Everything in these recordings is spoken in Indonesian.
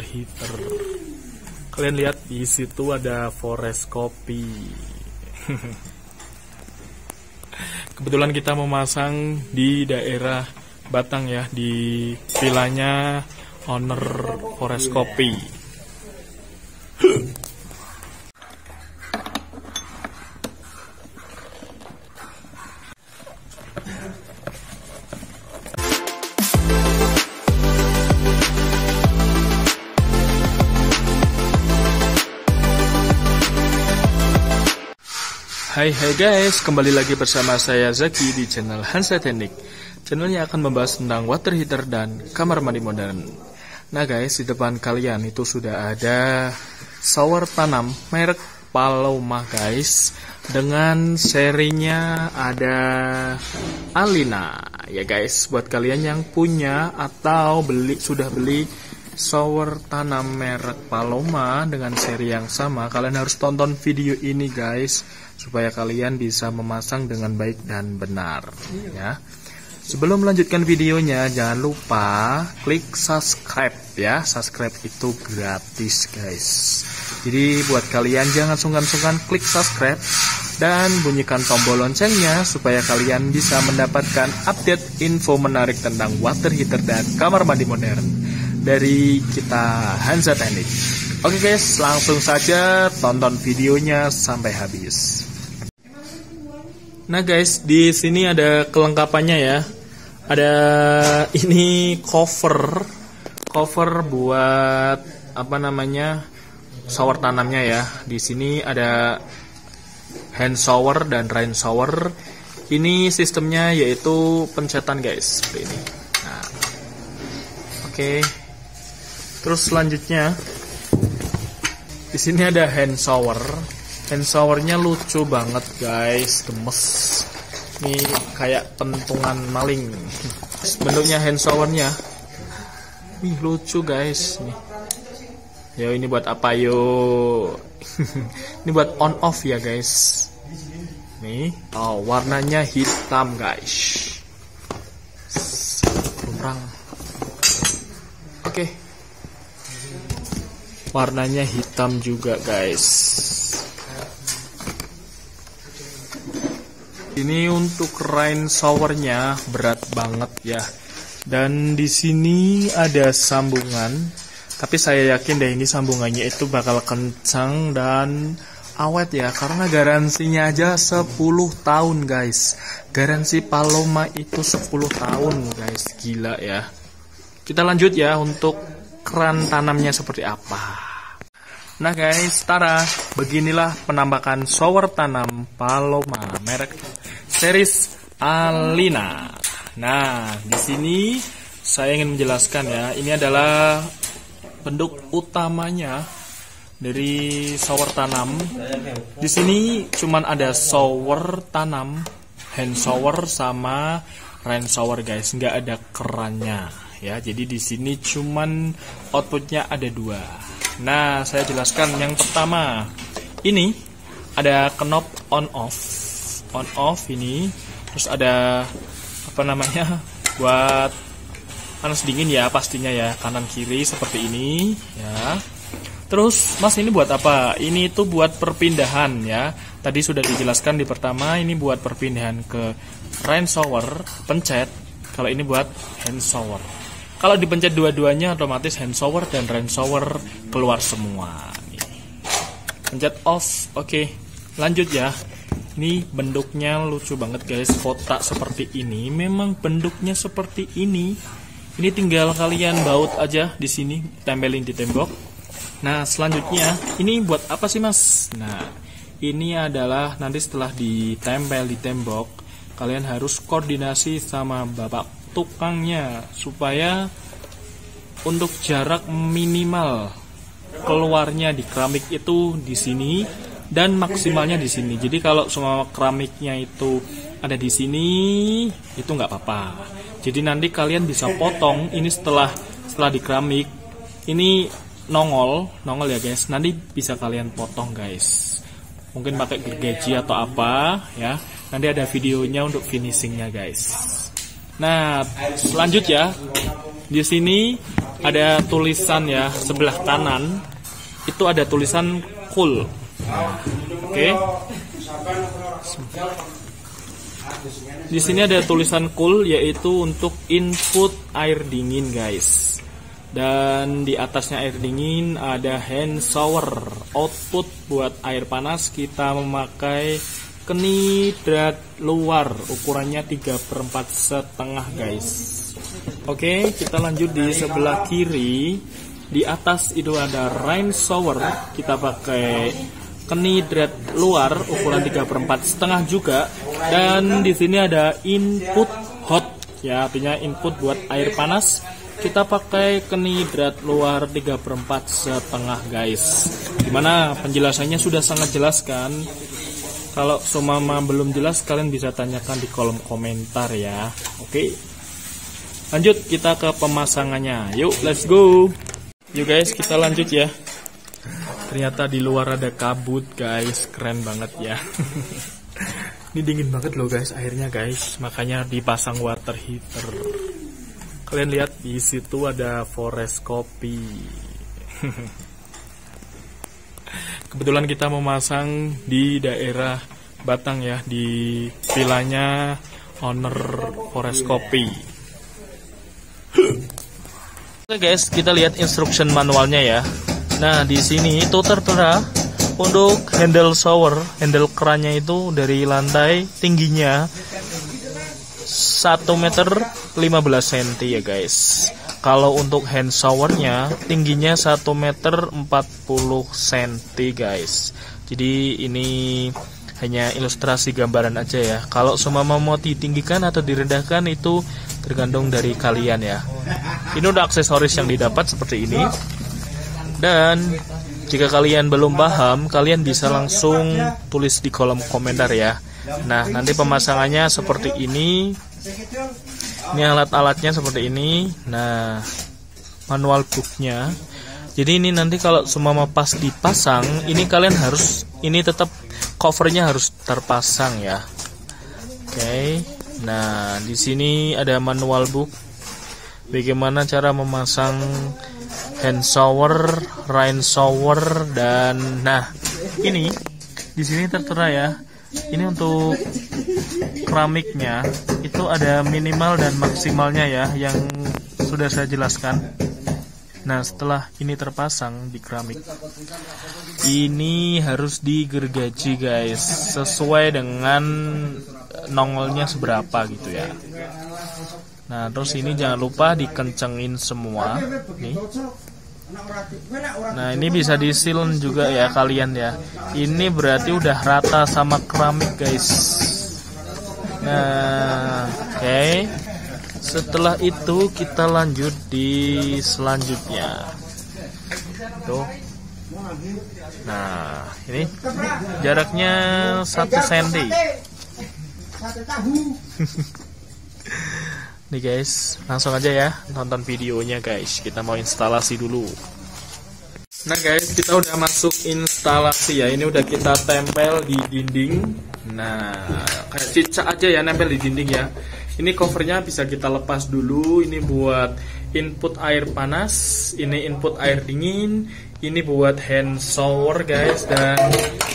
heater. Kalian lihat di situ ada Forest Copy. Kebetulan kita memasang di daerah Batang ya, di vilanya owner Forest Copy. Hai guys, kembali lagi bersama saya Zaki di channel Hanza Teknik. Channelnya akan membahas tentang water heater dan kamar mandi modern. Nah guys, di depan kalian itu sudah ada shower tanam merek Paloma guys. Dengan serinya ada Aleena ya guys. Buat kalian yang punya atau sudah beli shower tanam merek Paloma dengan seri yang sama, kalian harus tonton video ini guys supaya kalian bisa memasang dengan baik dan benar ya. Sebelum melanjutkan videonya, jangan lupa klik subscribe ya. Subscribe itu gratis guys, jadi buat kalian jangan sungkan-sungkan klik subscribe dan bunyikan tombol loncengnya supaya kalian bisa mendapatkan update info menarik tentang water heater dan kamar mandi modern dari kita Hanza Teknik. Oke guys, langsung saja tonton videonya sampai habis. Nah guys, di sini ada kelengkapannya ya. Ada ini cover buat apa namanya shower tanamnya ya. Di sini ada hand shower dan rain shower. Ini sistemnya yaitu pencetan guys, seperti ini. Nah, oke. Terus selanjutnya di sini ada hand shower. Hand showernya lucu banget guys, gemes. Ini kayak pentungan maling. Bentuknya hand showernya. Nih lucu guys. Nih. Ya ini buat apa yo? Ini buat on off ya guys. Nih, oh warnanya hitam guys. Kurang. Oke. Warnanya hitam juga guys. Ini untuk rain showernya berat banget ya. Dan di sini ada sambungan. Tapi saya yakin deh ini sambungannya itu bakal kencang dan awet ya, karena garansinya aja 10 tahun guys. Garansi Paloma itu 10 tahun guys, gila ya. Kita lanjut ya untuk keran tanamnya seperti apa. Nah guys, tara, beginilah penampakan shower tanam Paloma merek series Aleena. Nah, di sini saya ingin menjelaskan ya, ini adalah bentuk utamanya dari shower tanam. Di sini cuman ada shower tanam, hand shower sama rain shower guys, nggak ada kerannya. Ya, jadi di sini cuman outputnya ada dua. Nah, saya jelaskan yang pertama. Ini ada knob on off. On off ini, terus ada apa namanya? Buat panas dingin ya pastinya ya, kanan kiri seperti ini ya. Terus Mas ini buat apa? Ini itu buat perpindahan ya. Tadi sudah dijelaskan di pertama, ini buat perpindahan ke rain shower, pencet. Kalau ini buat hand shower. Kalau dipencet dua-duanya otomatis hand shower dan rain shower keluar semua. Pencet off. Oke, lanjut ya. Ini bentuknya lucu banget guys, kotak seperti ini. Memang bentuknya seperti ini. Ini tinggal kalian baut aja di sini, tempelin di tembok. Nah, selanjutnya ini buat apa sih Mas? Nah, ini adalah nanti setelah ditempel di tembok, kalian harus koordinasi sama bapak tukangnya supaya untuk jarak minimal keluarnya di keramik itu di sini dan maksimalnya di sini. Jadi kalau semua keramiknya itu ada di sini itu nggak apa-apa. Jadi nanti kalian bisa potong ini setelah di keramik ini nongol ya guys. Nanti bisa kalian potong guys. Mungkin pakai gergaji atau apa ya. Nanti ada videonya untuk finishingnya guys. Nah, lanjut ya. Di sini ada tulisan ya, sebelah kanan itu ada tulisan cool. Oke. Di sini ada tulisan cool, yaitu untuk input air dingin, guys. Dan di atasnya air dingin ada hand shower, output buat air panas. Kita memakai keni drat luar, ukurannya 3/4,5, guys. Oke, kita lanjut di sebelah kiri. Di atas itu ada rain shower, kita pakai keni drat luar ukuran 3/4,5 juga. Dan di sini ada input hot, ya artinya input buat air panas. Kita pakai keni drat luar 3/4,5, guys. Gimana, penjelasannya sudah sangat jelas kan? Kalau sumama belum jelas, kalian bisa tanyakan di kolom komentar ya. Oke, lanjut kita ke pemasangannya. Yuk, let's go. Yuk guys, kita lanjut ya. Ternyata di luar ada kabut, guys. Keren banget ya. Ini dingin banget loh guys airnya, guys. Makanya dipasang water heater. Kalian lihat di situ ada Forest Copy. Kebetulan kita memasang di daerah Batang ya, di vilanya owner Forest Copy. Oke guys, kita lihat instruction manualnya ya. Nah, di sini itu tertera untuk handle shower, handle kerannya itu dari lantai tingginya 1,15 meter ya guys. Kalau untuk hand showernya tingginya 1,40 meter guys. Jadi ini hanya ilustrasi gambaran aja ya. Kalau seumpama mau ditinggikan atau direndahkan itu tergantung dari kalian ya. Ini udah aksesoris yang didapat seperti ini. Dan jika kalian belum paham, kalian bisa langsung tulis di kolom komentar ya. Nah, nanti pemasangannya seperti ini. Ini alat-alatnya seperti ini. Nah, manual booknya. Jadi ini nanti kalau semua pas dipasang, ini kalian harus, ini tetap covernya harus terpasang ya. Oke. Nah, di sini ada manual book. Bagaimana cara memasang hand shower, rain shower, dan nah, ini di sini tertera ya. Ini untuk keramiknya itu ada minimal dan maksimalnya ya, yang sudah saya jelaskan. Nah, setelah ini terpasang di keramik, ini harus digergaji guys, sesuai dengan nongolnya seberapa gitu ya. Nah, terus ini jangan lupa dikencengin semua nih. Nah, ini bisa disil juga ya kalian ya. Ini berarti udah rata sama keramik guys. Nah, oke. Setelah itu kita lanjut di selanjutnya. Tuh. Nah, ini jaraknya 1 cm. Nih guys, langsung aja ya nonton videonya guys. Kita mau instalasi dulu. Nah guys, kita udah masuk instalasi ya. Ini udah kita tempel di dinding. Nah, kayak cicak aja ya, nempel di dinding ya. Ini covernya bisa kita lepas dulu. Ini buat input air panas, ini input air dingin, ini buat hand shower guys, dan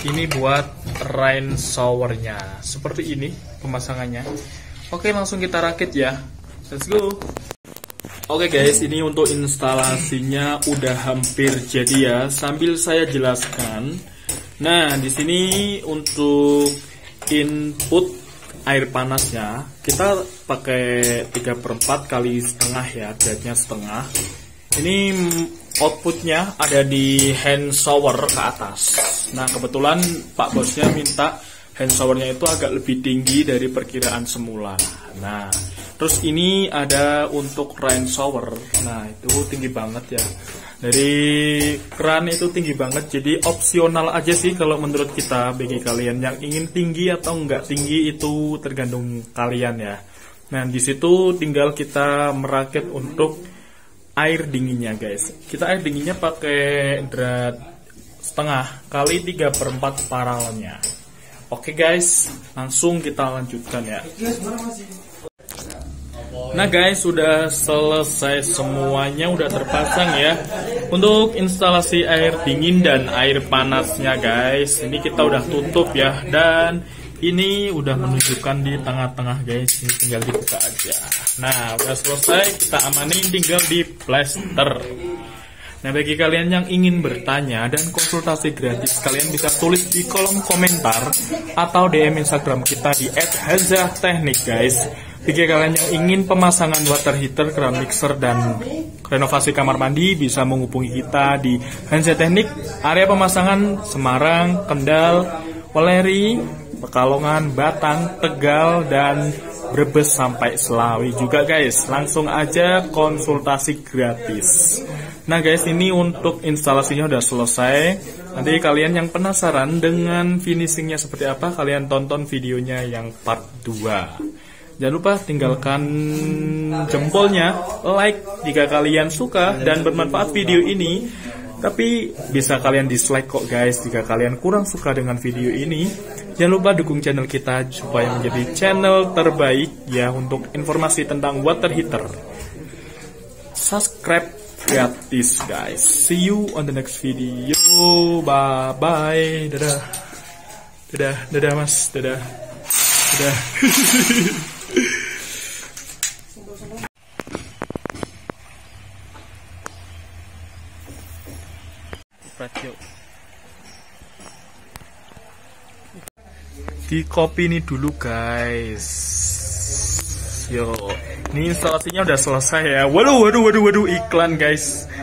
ini buat rain showernya. Seperti ini pemasangannya. Oke, langsung kita rakit ya. Let's go. Oke guys, ini untuk instalasinya udah hampir jadi ya. Sambil saya jelaskan. Nah, di sini untuk input air panasnya kita pakai 3/4 kali setengah ya, jadinya setengah. Ini outputnya ada di hand shower ke atas. Nah, kebetulan Pak Bosnya minta hand showernya itu agak lebih tinggi dari perkiraan semula. Nah, terus ini ada untuk rain shower. Nah, itu tinggi banget ya. Dari keran itu tinggi banget. Jadi opsional aja sih kalau menurut kita. Bagi kalian yang ingin tinggi atau nggak tinggi itu tergantung kalian ya. Nah, di situ tinggal kita merakit untuk air dinginnya guys. Kita air dinginnya pakai drat setengah kali 3/4 paralnya. Oke guys, langsung kita lanjutkan ya. Nah guys, sudah selesai semuanya, udah terpasang ya. Untuk instalasi air dingin dan air panasnya guys, ini kita udah tutup ya. Dan ini udah menunjukkan di tengah-tengah guys, ini tinggal dibuka aja. Nah udah selesai, kita amanin tinggal di plaster. Nah bagi kalian yang ingin bertanya dan konsultasi gratis, kalian bisa tulis di kolom komentar atau DM Instagram kita di @hanzateknik guys. Jika kalian yang ingin pemasangan water heater, keran mixer, dan renovasi kamar mandi, bisa menghubungi kita di Hanza Teknik, area pemasangan Semarang, Kendal, Weleri, Pekalongan, Batang, Tegal, dan Brebes sampai Selawi juga guys. Langsung aja konsultasi gratis. Nah guys, ini untuk instalasinya udah selesai. Nanti kalian yang penasaran dengan finishingnya seperti apa, kalian tonton videonya yang part 2. Jangan lupa tinggalkan jempolnya, like jika kalian suka dan bermanfaat video ini. Tapi bisa kalian dislike kok guys jika kalian kurang suka dengan video ini. Jangan lupa dukung channel kita supaya menjadi channel terbaik ya untuk informasi tentang water heater. Subscribe gratis guys. See you on the next video. Bye bye. Dadah. Dadah, dadah mas, dadah. Dadah. Di copy ini dulu guys. Yo, ini instalasinya udah selesai ya. Waduh, iklan guys.